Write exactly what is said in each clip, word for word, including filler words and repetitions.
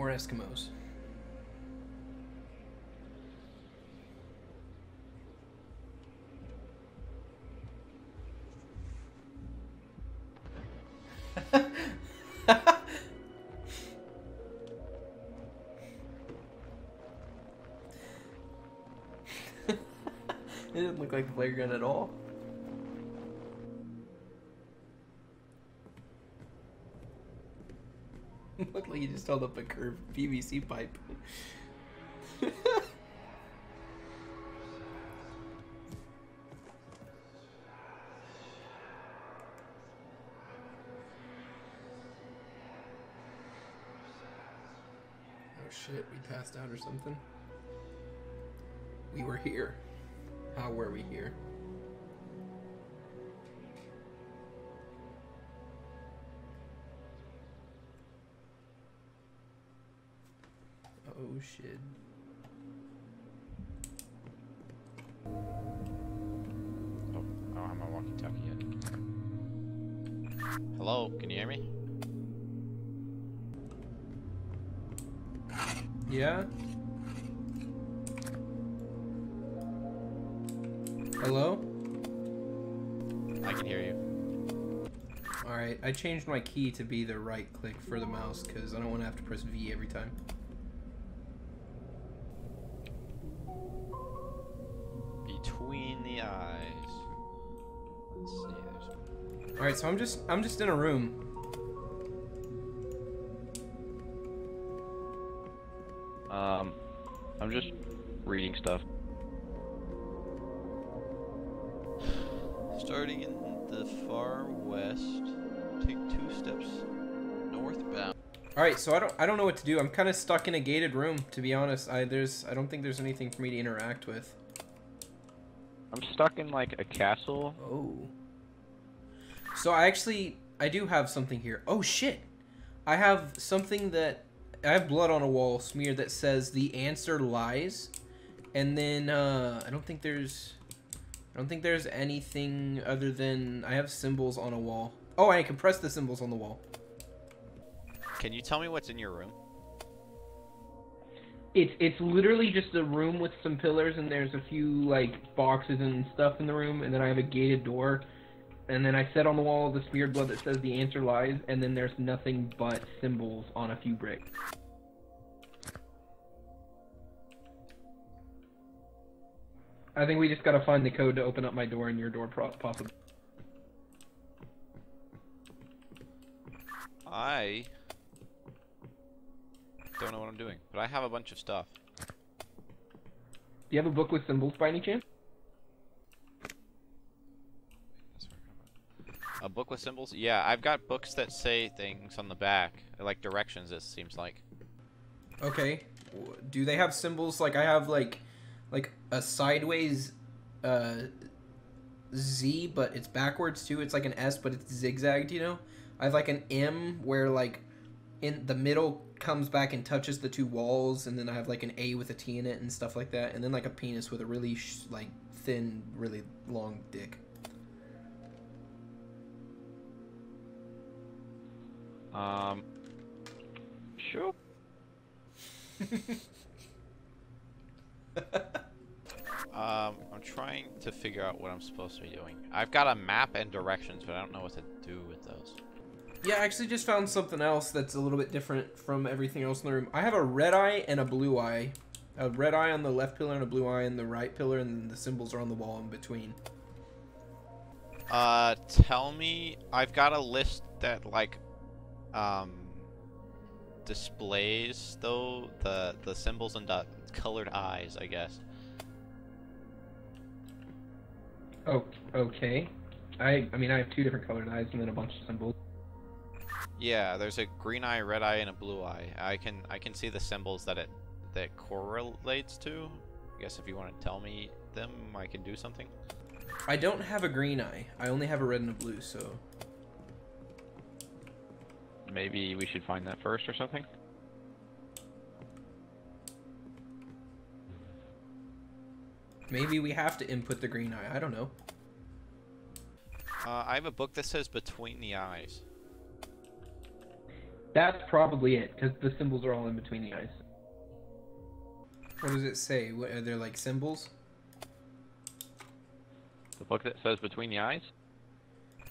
more Eskimos. It didn't look like the flare gun at all. It looked like you just held up a curved P V C pipe. Oh shit, we passed out or something. We were here. How were we here? Oh shit. Oh, I don't have my walkie-talkie yet. Hello, can you hear me? Yeah? Hello? I can hear you. Alright, I changed my key to be the right click for the mouse because I don't want to have to press V every time. Between the eyes. Let's see, there's one. Alright, so I'm just I'm just in a room. Um I'm just reading stuff. Starting in the far west, take two steps northbound. All right, so I don't I don't know what to do. I'm kind of stuck in a gated room, to be honest. I there's I don't think there's anything for me to interact with. I'm stuck in like a castle. Oh. So I actually I do have something here. Oh shit. I have something that I have blood on a wall smeared that says the answer lies. And then uh I don't think there's I don't think there's anything other than I have symbols on a wall. Oh, I can press the symbols on the wall. Can you tell me what's in your room? It's it's literally just a room with some pillars, and there's a few like boxes and stuff in the room, and then I have a gated door, and then I set on the wall the smeared blood that says the answer lies, and then there's nothing but symbols on a few bricks. I think we just gotta find the code to open up my door and your door, possibly. I don't know what I'm doing, but I have a bunch of stuff. Do you have a book with symbols by any chance? A book with symbols? Yeah, I've got books that say things on the back, like directions, it seems like. Okay. Do they have symbols? Like, I have, like... like a sideways uh, Z, but it's backwards too. It's like an S, but it's zigzagged, you know? I have like an M where like in the middle comes back and touches the two walls, and then I have like an A with a T in it and stuff like that, and then like a penis with a really sh like thin, really long dick. Um, sure. Um, I'm trying to figure out what I'm supposed to be doing. I've got a map and directions, but I don't know what to do with those. Yeah, I actually just found something else that's a little bit different from everything else in the room. I have a red eye and a blue eye. A red eye on the left pillar and a blue eye on the right pillar, and the symbols are on the wall in between. Uh, tell me... I've got a list that, like, um... displays, though, the, the symbols and the colored eyes, I guess. Oh, okay. I I mean, I have two different colored eyes and then a bunch of symbols. Yeah, there's a green eye, red eye, and a blue eye. I can I can see the symbols that it that correlates to. I guess if you want to tell me them, I can do something. I don't have a green eye. I only have a red and a blue, so maybe we should find that first or something. Maybe we have to input the green eye. I don't know. Uh, I have a book that says Between the Eyes. That's probably it, because the symbols are all in between the eyes. What does it say? What, are there like symbols? The book that says between the eyes?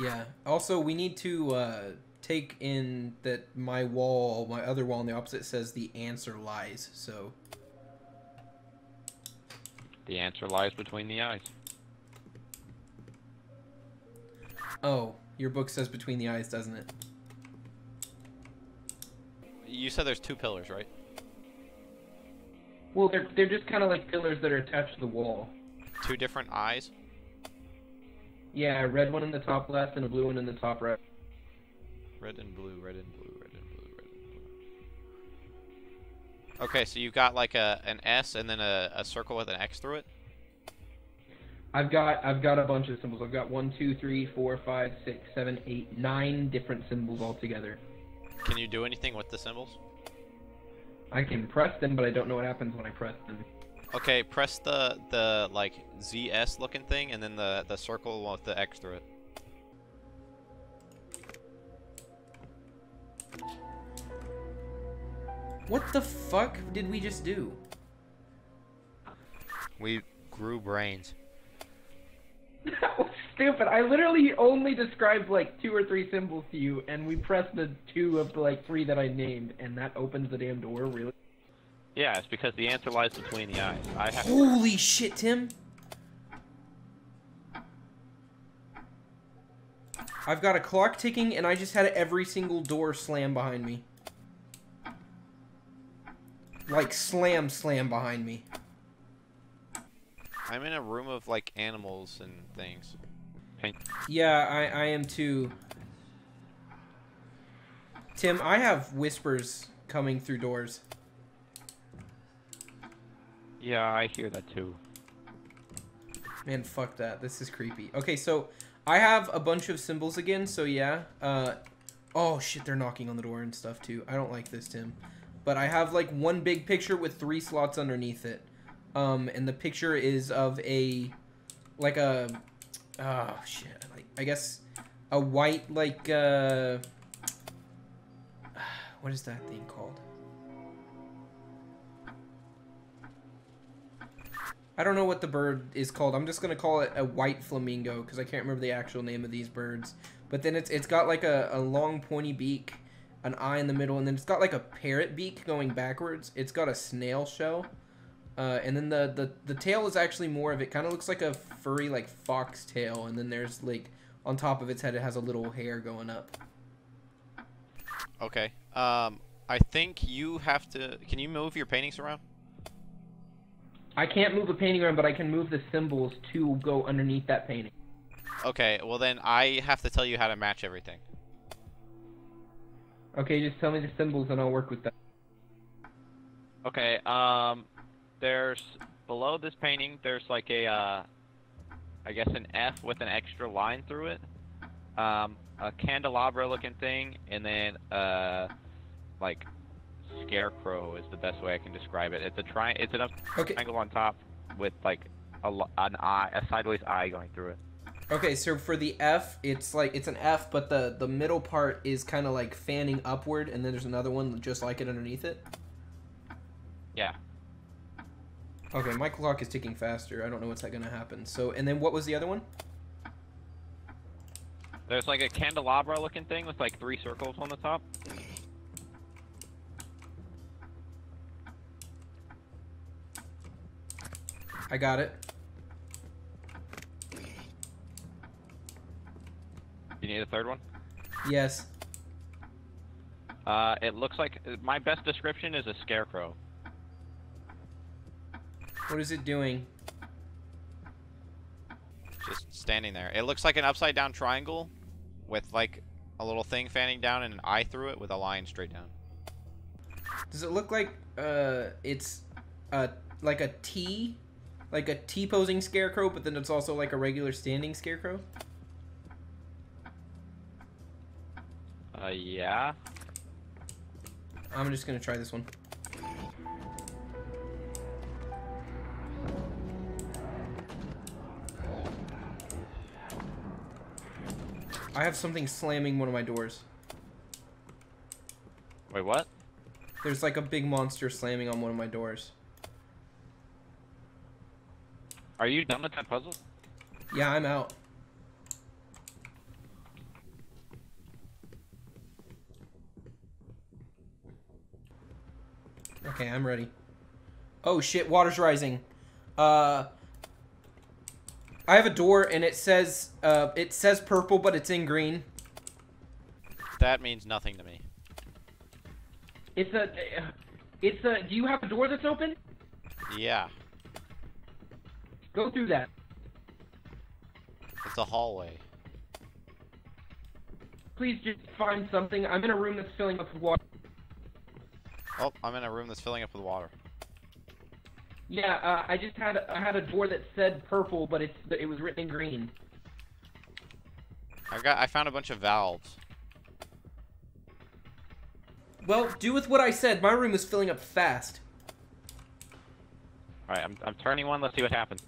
Yeah. Also, we need to uh, take in that my wall, my other wall on the opposite says the answer lies, so... The answer lies between the eyes. Oh, your book says between the eyes, doesn't it? You said there's two pillars, right? Well, they're, they're just kind of like pillars that are attached to the wall. Two different eyes? Yeah, a red one in the top left and a blue one in the top right. Red and blue, red and blue, red and blue, red and blue. Okay, so you've got like a an S and then a, a circle with an X through it? I've got I've got a bunch of symbols. I've got one, two, three, four, five, six, seven, eight, nine different symbols altogether. Can you do anything with the symbols? I can press them, but I don't know what happens when I press them. Okay, press the, the like, Z S looking thing, and then the, the circle with the X through it. What the fuck did we just do? We grew brains. That was stupid. I literally only described, like, two or three symbols to you, and we pressed the two of the, like, three that I named, and that opens the damn door, really? Yeah, it's because the answer lies between the eyes. I have Holy to... shit, Tim! I've got a clock ticking, and I just had every single door slam behind me. Like, slam, slam behind me. I'm in a room of, like, animals and things. Yeah, I, I am too. Tim, I have whispers coming through doors. Yeah, I hear that too. Man, fuck that. This is creepy. Okay, so I have a bunch of symbols again, so yeah. Uh, oh, shit, they're knocking on the door and stuff too. I don't like this, Tim. But I have, like, one big picture with three slots underneath it. Um, and the picture is of a, like a, oh shit, like, I guess a white, like, uh, what is that thing called? I don't know what the bird is called. I'm just going to call it a white flamingo because I can't remember the actual name of these birds. But then it's it's got like a, a long pointy beak, an eye in the middle, and then it's got like a parrot beak going backwards. It's got a snail shell. Uh, and then the, the, the tail is actually more of it. Kind of looks like a furry like fox tail. And then there's like on top of its head it has a little hair going up. Okay. Um, I think you have to... Can you move your paintings around? I can't move a painting around, but I can move the symbols to go underneath that painting. Okay, well then I have to tell you how to match everything. Okay, just tell me the symbols and I'll work with that. Okay, um, there's, below this painting, there's like a, uh, I guess an F with an extra line through it. Um, a candelabra looking thing, and then, uh, like... Scarecrow is the best way I can describe it. It's a tri It's an up okay. triangle on top with like a an eye, a sideways eye going through it. Okay, so for the F, it's like it's an F, but the the middle part is kind of like fanning upward, and then there's another one just like it underneath it. Yeah. Okay, my clock is ticking faster. I don't know what's that gonna happen. So, and then what was the other one? There's like a candelabra looking thing with like three circles on the top. I got it. You need a third one? Yes. Uh, it looks like... My best description is a scarecrow. What is it doing? Just standing there. It looks like an upside down triangle with like a little thing fanning down and an eye through it with a line straight down. Does it look like uh, it's uh, like a T? Like a T-posing scarecrow, but then it's also like a regular standing scarecrow? Uh, yeah. I'm just gonna try this one. I have something slamming one of my doors. Wait, what? There's like a big monster slamming on one of my doors. Are you done with that puzzle? Yeah, I'm out. Okay, I'm ready. Oh shit, water's rising. Uh, I have a door and it says uh, it says purple, but it's in green. That means nothing to me. It's a, it's a. Do you have a door that's open? Yeah. Go through that. It's a hallway. Please just find something. I'm in a room that's filling up with water. Oh, I'm in a room that's filling up with water. Yeah, uh, I just had I had a door that said purple, but it's it was written in green. I got I found a bunch of valves. Well, do with what I said. My room is filling up fast. All right, I'm I'm turning one. Let's see what happens.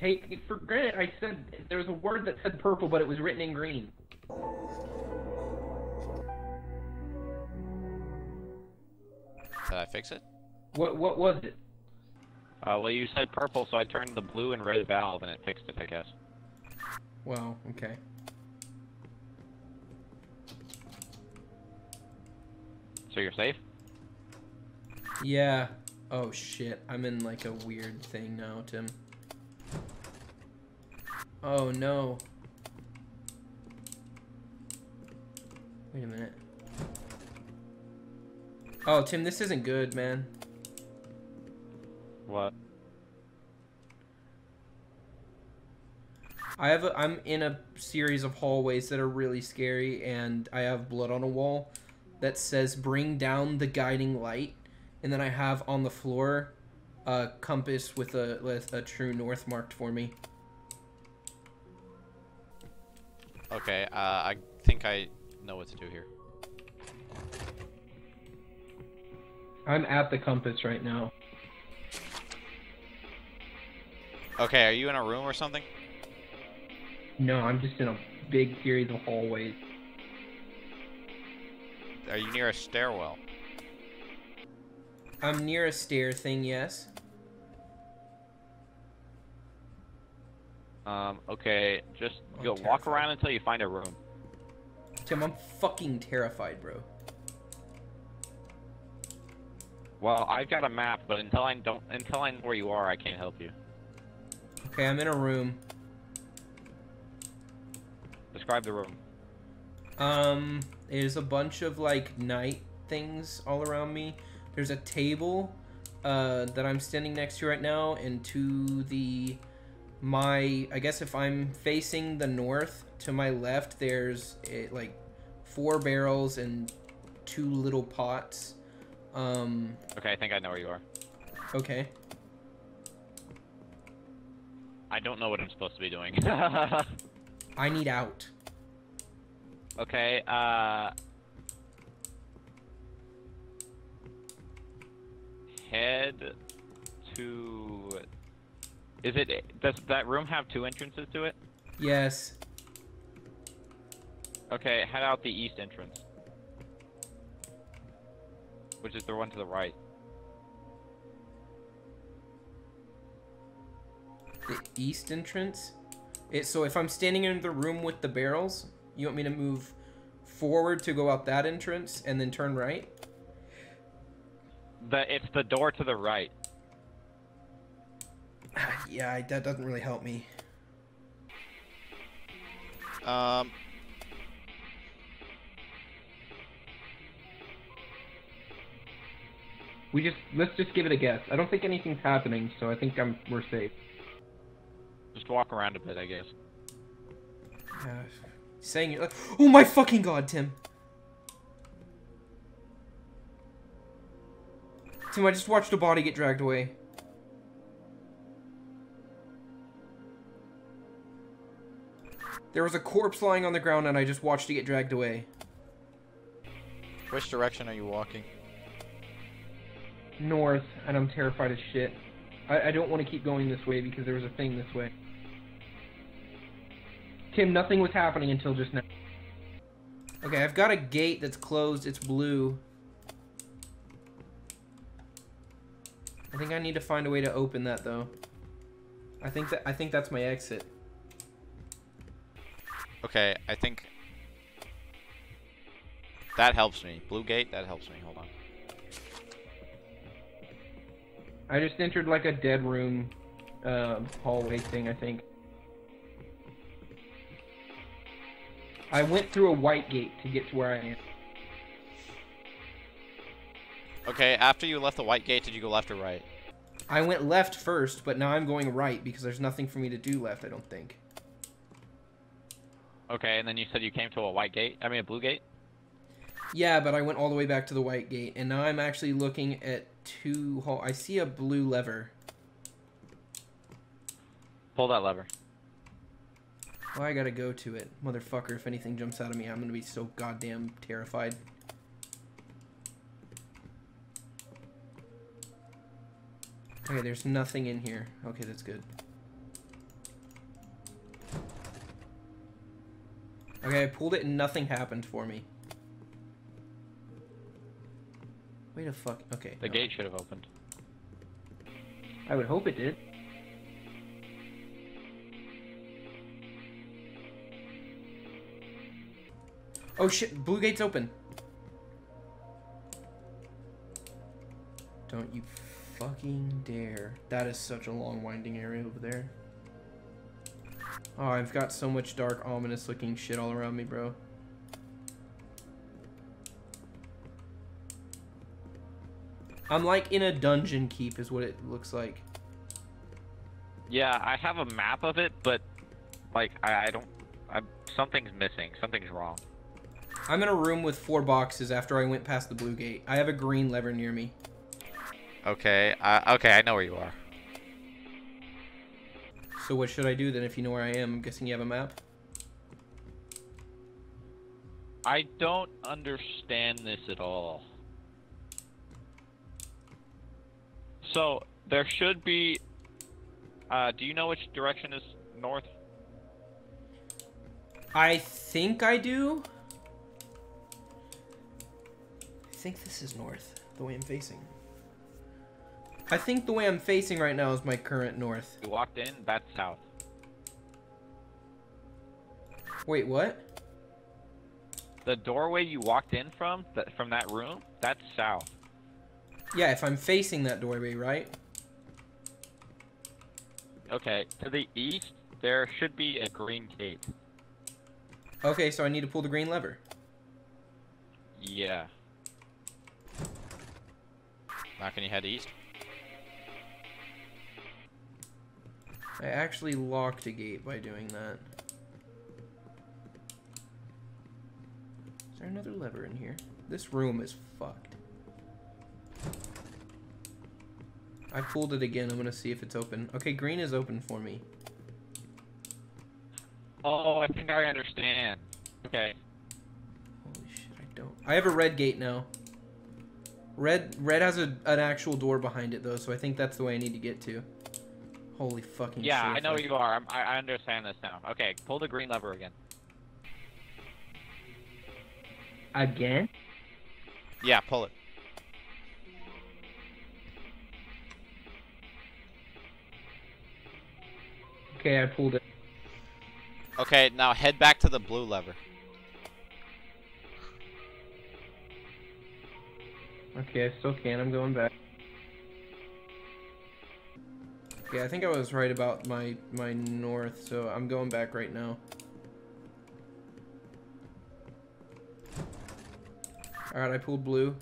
Take it for granted. I said there was a word that said purple, but it was written in green. Did I fix it? What what was it? Uh, well, you said purple, so I turned the blue and red valve, and it fixed it, I guess. Well, okay. So you're safe? Yeah. Oh shit, I'm in like a weird thing now, Tim. Oh no. Wait a minute. Oh, Tim, this isn't good, man. What? I have a, I'm in a series of hallways that are really scary, and I have blood on a wall that says, bring down the guiding light. And then I have on the floor a compass with a, with a true north marked for me. Okay, uh, I think I know what to do here. I'm at the compass right now. Okay, are you in a room or something? No, I'm just in a big series of hallways. Are you near a stairwell? I'm near a stair thing, yes. Um, okay, just I'm go terrified. Walk around until you find a room. Tim, I'm fucking terrified, bro. Well, I've got a map, but until I don't, until I know where you are, I can't help you. Okay, I'm in a room. Describe the room. Um, there's a bunch of like night things all around me. There's a table uh, that I'm standing next to right now, and to the my, I guess if I'm facing the north, to my left there's it, like four barrels and two little pots. Um, okay, I think I know where you are. Okay. I don't know what I'm supposed to be doing. I need out. Okay, uh... head to... Is it... Does that room have two entrances to it? Yes. Okay, head out the east entrance. Which is the one to the right. The east entrance? It, so if I'm standing in the room with the barrels, you want me to move forward to go out that entrance and then turn right? The, it's the door to the right. Yeah, that doesn't really help me. Um... We just, let's just give it a guess. I don't think anything's happening, so I think I'm, we're safe. Just walk around a bit, I guess. Uh, saying it like, oh my fucking god, Tim. Tim, I just watched a body get dragged away. There was a corpse lying on the ground and I just watched it get dragged away. Which direction are you walking? North, and I'm terrified as shit. I, I don't want to keep going this way because there was a thing this way. Tim, nothing was happening until just now. Okay, I've got a gate that's closed. It's blue. I think I need to find a way to open that though. I think that I think that's my exit. Okay, I think that helps me. Blue gate, that helps me. Hold on. I just entered like a dead room uh, hallway thing, I think. I went through a white gate to get to where I am. Okay, after you left the white gate, did you go left or right? I went left first, but now I'm going right because there's nothing for me to do left, I don't think. Okay, and then you said you came to a white gate? I mean a blue gate? Yeah, but I went all the way back to the white gate, and now I'm actually looking at two hall. I see a blue lever. Pull that lever. Well, I gotta go to it. Motherfucker, if anything jumps out of me, I'm gonna be so goddamn terrified. Okay, there's nothing in here. Okay, that's good. Okay, I pulled it and nothing happened for me. Wait a fuck. Okay. The no. gate should have opened. I would hope it did. Oh shit, blue gate's open. Don't you fucking dare. That is such a long winding area over there. Oh, I've got so much dark, ominous looking shit all around me, bro. I'm like in a dungeon keep is what it looks like. Yeah, I have a map of it, but like I, I don't, I'm, something's missing, something's wrong. I'm in a room with four boxes after I went past the blue gate. I have a green lever near me. Okay, uh, okay, I know where you are. So what should I do then if you know where I am? I'm guessing you have a map? I don't understand this at all. So, there should be... Uh, do you know which direction is north? I think I do. I think this is north, the way I'm facing. I think the way I'm facing right now is my current north. You walked in, that's south. Wait, what? The doorway you walked in from, that, from that room, that's south. Yeah, if I'm facing that doorway, right? Okay, to the east, there should be a green gate. Okay, so I need to pull the green lever. Yeah. Now can you head east? I actually locked a gate by doing that. Is there another lever in here? This room is fucked. I pulled it again. I'm gonna see if it's open. Okay, green is open for me. Oh, I think I understand. Okay. Holy shit, I don't. I have a red gate now. Red, red has a, an actual door behind it though, so I think that's the way I need to get to. Holy fucking yeah, shit. Yeah, I know where you are. I'm, I understand this now. Okay, pull the green lever again. Again? Yeah, pull it. Okay, I pulled it. Okay, now head back to the blue lever. Okay, I still can. I'm going back. Okay, I think I was right about my, my north, so I'm going back right now. Alright, I pulled blue.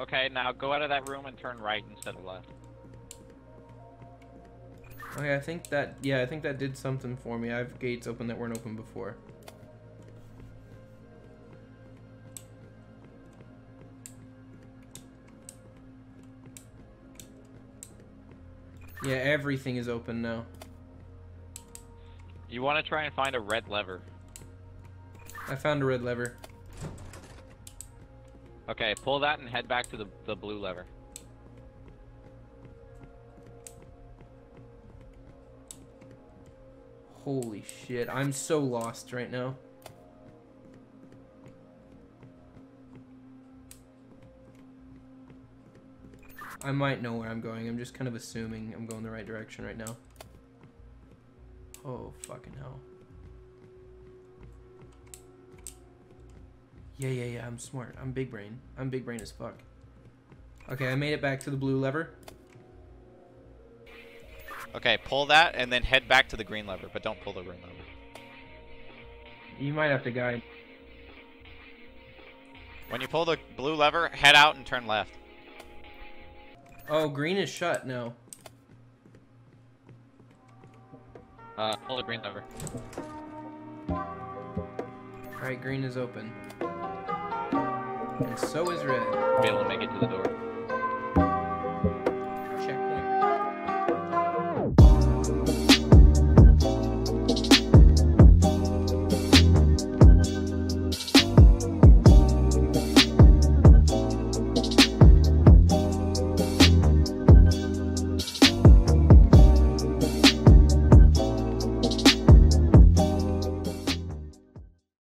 Okay, now go out of that room and turn right instead of left. Okay, I think that, yeah, I think that did something for me. I have gates open that weren't open before. Yeah, everything is open now. You want to try and find a red lever. I found a red lever. Okay, pull that and head back to the, the blue lever. Holy shit, I'm so lost right now. I might know where I'm going. I'm just kind of assuming I'm going the right direction right now. Oh, fucking hell. Yeah, yeah, yeah, I'm smart. I'm big brain. I'm big brain as fuck. Okay, I made it back to the blue lever. Okay, pull that and then head back to the green lever, but don't pull the green lever. You might have to guide. When you pull the blue lever, head out and turn left. Oh, green is shut now. Uh, pull the green lever. Alright, green is open. And so is red. Be able to make it to the door.